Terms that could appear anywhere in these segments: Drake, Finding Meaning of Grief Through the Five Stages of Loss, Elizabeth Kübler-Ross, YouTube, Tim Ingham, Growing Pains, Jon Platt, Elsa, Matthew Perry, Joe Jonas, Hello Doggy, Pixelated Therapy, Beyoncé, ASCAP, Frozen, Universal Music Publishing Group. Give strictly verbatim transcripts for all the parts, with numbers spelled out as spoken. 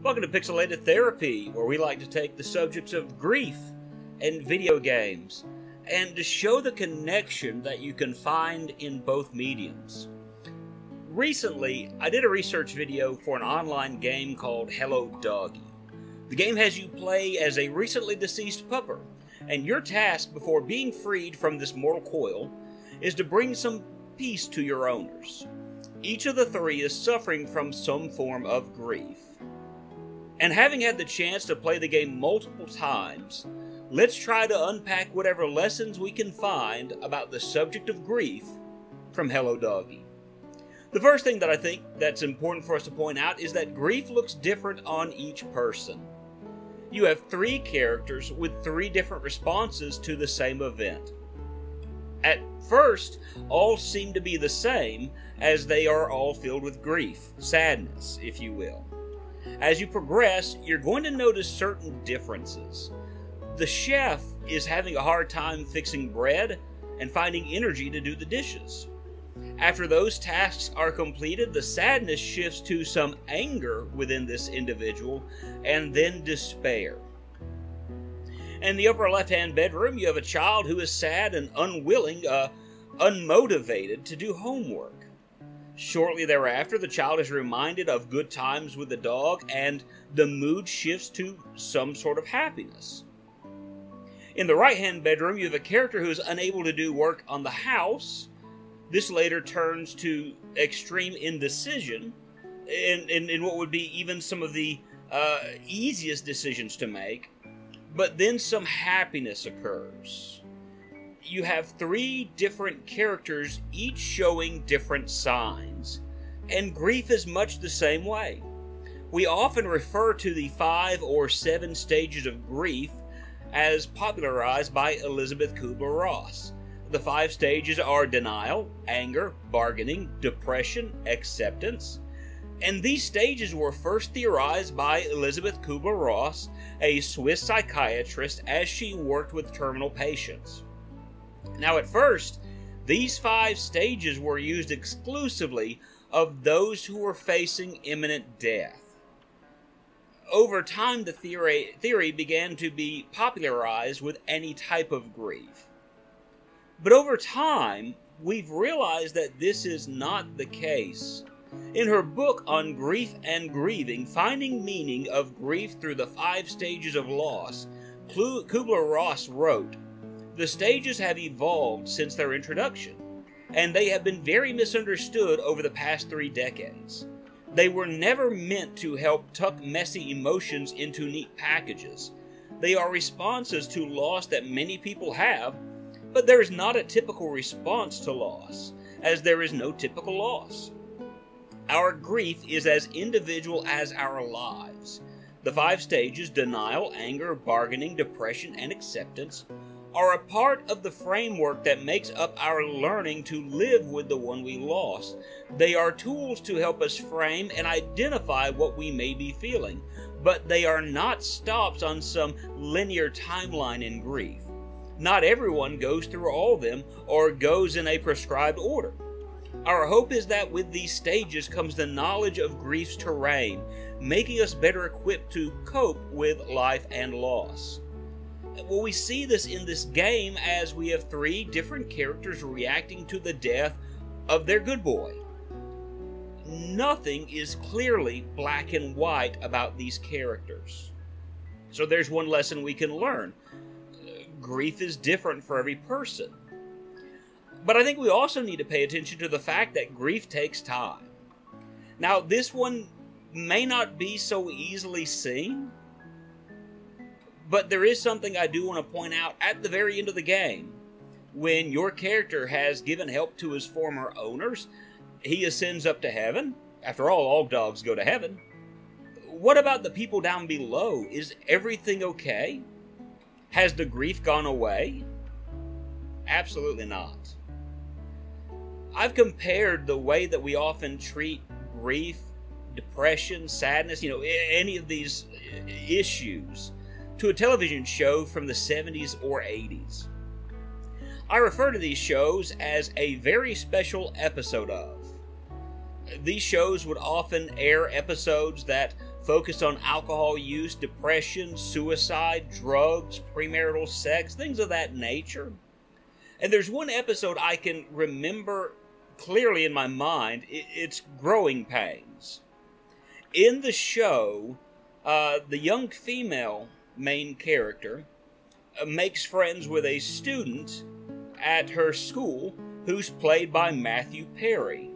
Welcome to Pixelated Therapy, where we like to take the subjects of grief and video games, and to show the connection that you can find in both mediums. Recently, I did a research video for an online game called Hello Doggy. The game has you play as a recently deceased pupper, and your task before being freed from this mortal coil is to bring some peace to your owners. Each of the three is suffering from some form of grief. And having had the chance to play the game multiple times, let's try to unpack whatever lessons we can find about the subject of grief from Hello Doggy. The first thing that I think that's important for us to point out is that grief looks different on each person. You have three characters with three different responses to the same event. At first, all seem to be the same, as they are all filled with grief, sadness, if you will. As you progress, you're going to notice certain differences. The chef is having a hard time fixing bread and finding energy to do the dishes. After those tasks are completed, the sadness shifts to some anger within this individual, and then despair. In the upper left-hand bedroom, you have a child who is sad and unwilling, uh, unmotivated to do homework. Shortly thereafter, the child is reminded of good times with the dog, and the mood shifts to some sort of happiness. In the right-hand bedroom, you have a character who is unable to do work on the house. This later turns to extreme indecision in, in, in what would be even some of the uh, easiest decisions to make, but then some happiness occurs. You have three different characters, each showing different signs, and grief is much the same way. We often refer to the five or seven stages of grief as popularized by Elizabeth Kübler-Ross. The five stages are denial, anger, bargaining, depression, acceptance, and these stages were first theorized by Elizabeth Kübler-Ross, a Swiss psychiatrist, as she worked with terminal patients. Now, at first, these five stages were used exclusively of those who were facing imminent death. Over time, the theory, theory began to be popularized with any type of grief. But over time, we've realized that this is not the case. In her book on grief and grieving, Finding Meaning of Grief Through the Five Stages of Loss, Kübler-Ross wrote, "The stages have evolved since their introduction, and they have been very misunderstood over the past three decades. They were never meant to help tuck messy emotions into neat packages. They are responses to loss that many people have, but there is not a typical response to loss, as there is no typical loss. Our grief is as individual as our lives. The five stages, denial, anger, bargaining, depression, and acceptance, are a part of the framework that makes up our learning to live with the one we lost. They are tools to help us frame and identify what we may be feeling, but they are not stops on some linear timeline in grief. Not everyone goes through all of them or goes in a prescribed order. Our hope is that with these stages comes the knowledge of grief's terrain, making us better equipped to cope with life and loss." Well, we see this in this game as we have three different characters reacting to the death of their good boy. Nothing is clearly black and white about these characters. So there's one lesson we can learn. Grief is different for every person. But I think we also need to pay attention to the fact that grief takes time. Now, this one may not be so easily seen, but there is something I do want to point out at the very end of the game. When your character has given help to his former owners, he ascends up to heaven. After all, all dogs go to heaven. What about the people down below? Is everything okay? Has the grief gone away? Absolutely not. I've compared the way that we often treat grief, depression, sadness, you know, any of these issues, to a television show from the seventies or eighties. I refer to these shows as a very special episode of. These shows would often air episodes that focused on alcohol use, depression, suicide, drugs, premarital sex, things of that nature. And there's one episode I can remember clearly in my mind. It's Growing Pains. In the show, uh, the young female main character uh, makes friends with a student at her school who's played by Matthew Perry.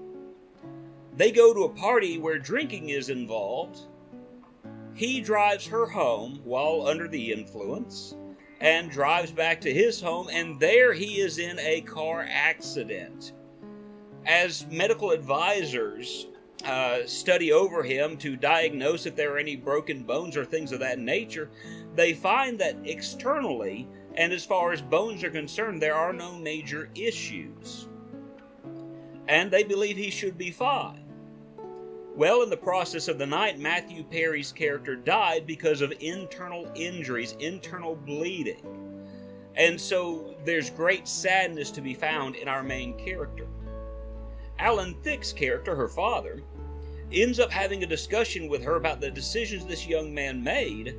They go to a party where drinking is involved. He drives her home while under the influence and drives back to his home, and there he is in a car accident. As medical advisors uh, study over him to diagnose if there are any broken bones or things of that nature, they find that externally, and as far as bones are concerned, there are no major issues. And they believe he should be fine. Well, in the process of the night, Matthew Perry's character died because of internal injuries, internal bleeding. And so there's great sadness to be found in our main character. Alan Thicke's character, her father, ends up having a discussion with her about the decisions this young man made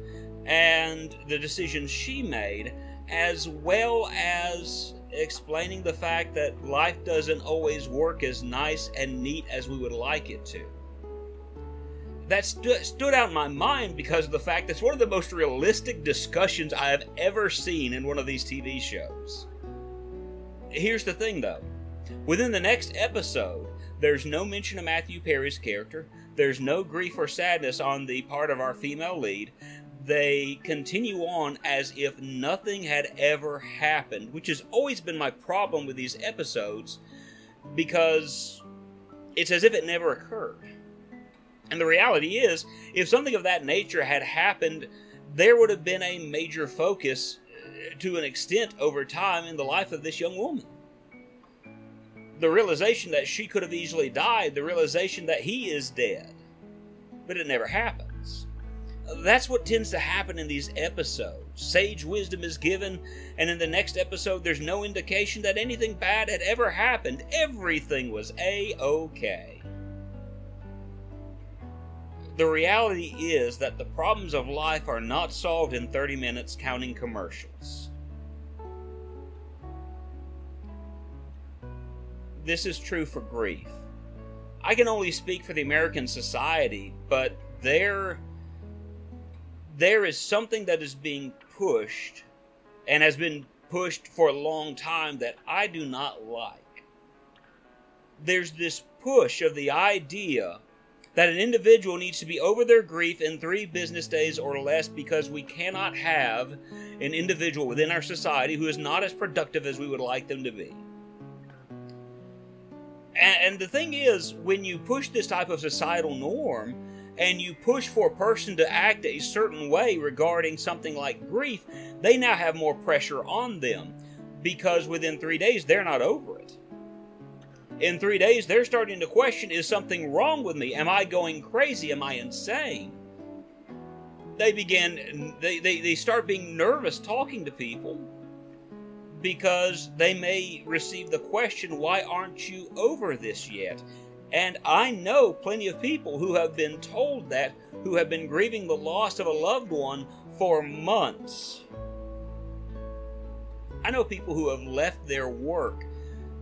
and the decisions she made, as well as explaining the fact that life doesn't always work as nice and neat as we would like it to. That stu stood out in my mind because of the fact that's one of the most realistic discussions I have ever seen in one of these T V shows. Here's the thing though, within the next episode, there's no mention of Matthew Perry's character, there's no grief or sadness on the part of our female lead. They continue on as if nothing had ever happened, which has always been my problem with these episodes, because it's as if it never occurred. And the reality is, if something of that nature had happened, there would have been a major focus to an extent over time in the life of this young woman. The realization that she could have easily died, the realization that he is dead, but it never happened. That's what tends to happen in these episodes. Sage wisdom is given, and in the next episode, there's no indication that anything bad had ever happened. Everything was A-okay. The reality is that the problems of life are not solved in thirty minutes counting commercials. This is true for grief. I can only speak for the American society, but their... There is something that is being pushed and has been pushed for a long time that I do not like. There's this push of the idea that an individual needs to be over their grief in three business days or less because we cannot have an individual within our society who is not as productive as we would like them to be. And the thing is, when you push this type of societal norm, and you push for a person to act a certain way regarding something like grief, they now have more pressure on them because within three days, they're not over it. In three days, they're starting to question, is something wrong with me? Am I going crazy? Am I insane? They begin, they, they, they start being nervous talking to people because they may receive the question, why aren't you over this yet? And I know plenty of people who have been told that, who have been grieving the loss of a loved one for months. I know people who have left their work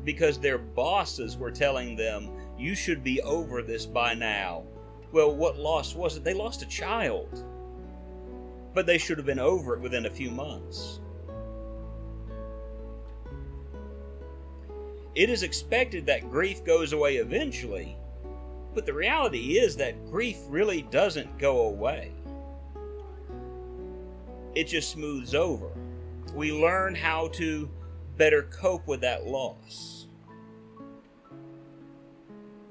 because their bosses were telling them, you should be over this by now. Well, what loss was it? They lost a child. But they should have been over it within a few months. It is expected that grief goes away eventually, but the reality is that grief really doesn't go away. It just smooths over. We learn how to better cope with that loss.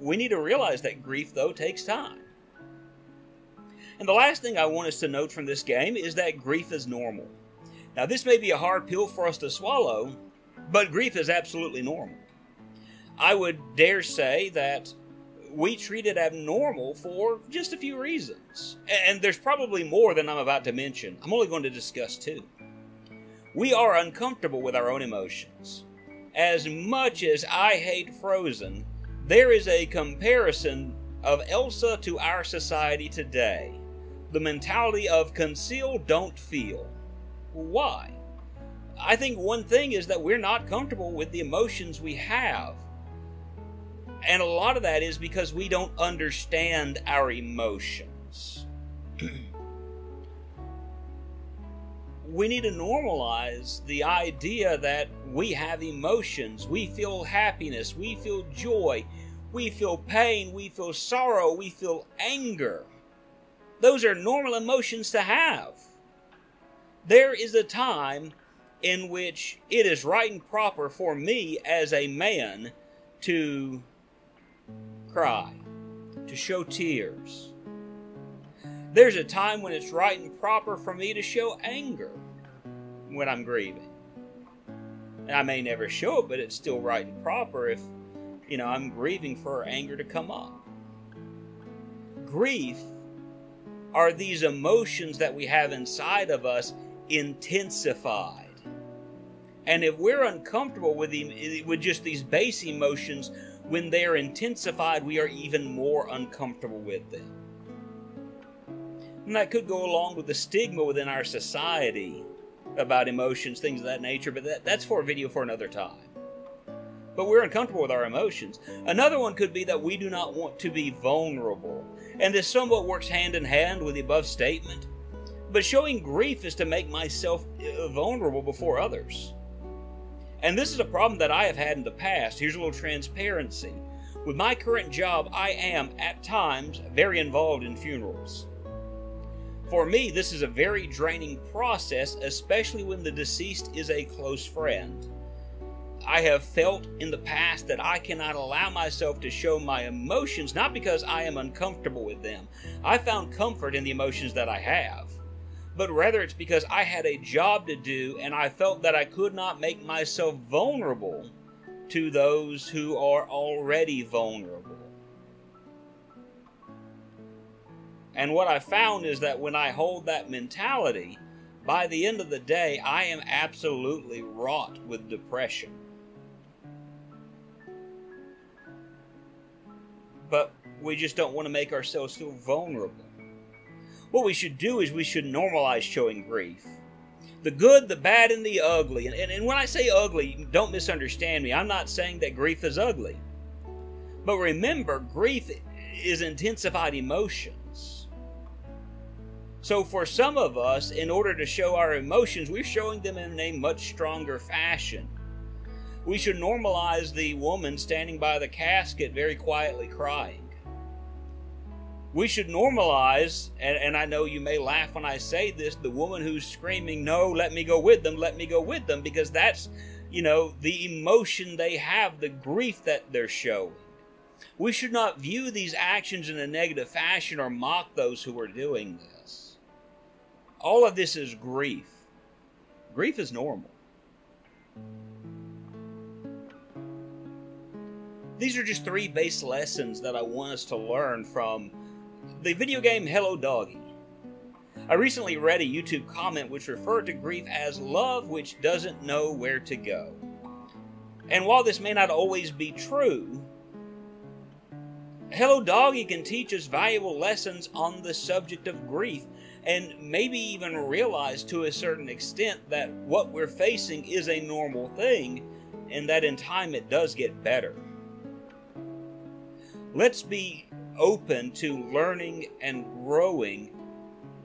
We need to realize that grief, though, takes time. And the last thing I want us to note from this game is that grief is normal. Now, this may be a hard pill for us to swallow, but grief is absolutely normal. I would dare say that we treat it abnormal for just a few reasons. And there's probably more than I'm about to mention. I'm only going to discuss two. We are uncomfortable with our own emotions. As much as I hate Frozen, there is a comparison of Elsa to our society today. the mentality of conceal, don't feel. Why? I think one thing is that we're not comfortable with the emotions we have. And a lot of that is because we don't understand our emotions. We need to normalize the idea that we have emotions. We feel happiness. We feel joy. We feel pain. We feel sorrow. We feel anger. Those are normal emotions to have. There is a time in which it is right and proper for me as a man to cry, to show tears. There's a time when it's right and proper for me to show anger when I'm grieving. And I may never show it, but it's still right and proper if, you know, I'm grieving for anger to come up. Grief are these emotions that we have inside of us intensified. And if we're uncomfortable with, the, with just these base emotions, when they're intensified, we are even more uncomfortable with them. And that could go along with the stigma within our society about emotions, things of that nature, but that, that's for a video for another time. But we're uncomfortable with our emotions. Another one could be that we do not want to be vulnerable. And this somewhat works hand in hand with the above statement. But showing grief is to make myself vulnerable before others. And this is a problem that I have had in the past. Here's a little transparency. With my current job, I am, at times, very involved in funerals. For me, this is a very draining process, especially when the deceased is a close friend. I have felt in the past that I cannot allow myself to show my emotions, not because I am uncomfortable with them. I found comfort in the emotions that I have. But rather it's because I had a job to do and I felt that I could not make myself vulnerable to those who are already vulnerable. And what I found is that when I hold that mentality, by the end of the day, I am absolutely wrought with depression. But we just don't want to make ourselves feel vulnerable. What we should do is we should normalize showing grief. The good, the bad, and the ugly. And, and, and when I say ugly, don't misunderstand me. I'm not saying that grief is ugly. But remember, grief is intensified emotions. So for some of us, in order to show our emotions, we're showing them in a much stronger fashion. We should normalize the woman standing by the casket very quietly crying. We should normalize, and, and I know you may laugh when I say this, the woman who's screaming, no, let me go with them, let me go with them, because that's, you know, the emotion they have, the grief that they're showing. We should not view these actions in a negative fashion or mock those who are doing this. All of this is grief. Grief is normal. These are just three base lessons that I want us to learn from the video game Hello Doggy. I recently read a YouTube comment which referred to grief as love which doesn't know where to go. And while this may not always be true, Hello Doggy can teach us valuable lessons on the subject of grief, and maybe even realize to a certain extent that what we're facing is a normal thing, and that in time it does get better. Let's be open to learning and growing,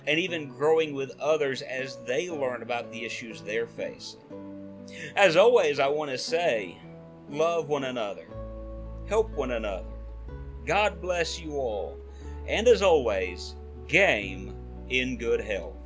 and even growing with others as they learn about the issues they're facing. As always, I want to say, love one another, help one another. God bless you all, and as always, game in good health.